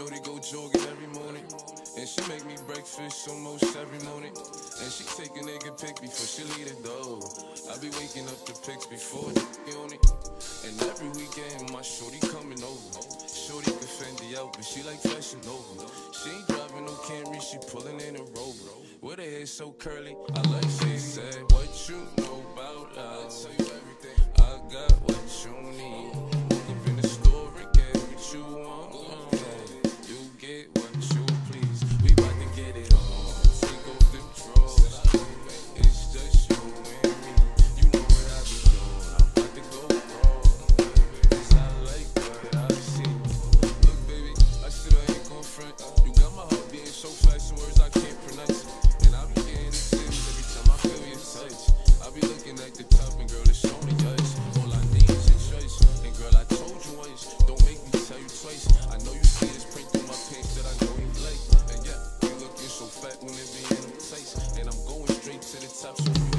Shorty go jogging every morning, and she make me breakfast almost every morning. And she take a nigga pic before she leave the door. I be waking up the pics before the on it. And every weekend my shorty coming over. Shorty can fend the out, but she like fashion over. She ain't driving no Camry, she pulling in a Rover. With her hair so curly, I like she said, what you know about us? I'll tell you everything. I got what you need. Walk up in the store and get what you want. You get what you please. We bout to get it on. Take off them drawers. It's just you and me. You know what I be doing. I'm about to go wrong. 'Cause I like what I see. Look, baby, I said I ain't gon' front. You got my heart being so fast in words I can't pronounce it. When it be in the place, and I'm going straight to the top.